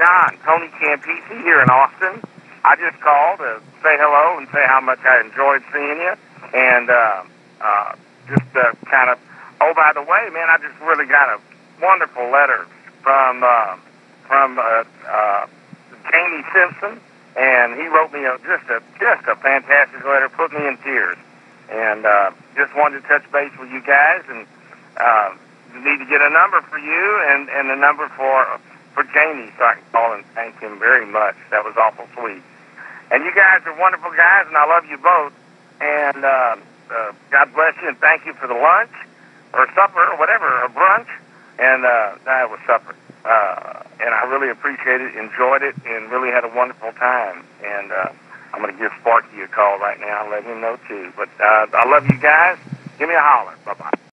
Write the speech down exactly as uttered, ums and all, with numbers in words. John Tony Campise here in Austin. I just called to say hello and say how much I enjoyed seeing you, and uh, uh, just uh, kind of, oh, by the way, man, I just really got a wonderful letter from uh, from uh, uh, Jamie Simpson, and he wrote me a, just a just a fantastic letter, put me in tears, and uh, just wanted to touch base with you guys, and uh, need to get a number for you and and a number for for Jamie, so I can call and thank him very much. That was awful sweet. And you guys are wonderful guys, and I love you both. And uh, uh, God bless you, and thank you for the lunch or supper or whatever, or brunch. And uh, no, it was supper. Uh, and I really appreciate it, enjoyed it, and really had a wonderful time. And uh, I'm going to give Sparky a call right now and let him know, too. But uh, I love you guys. Give me a holler. Bye-bye.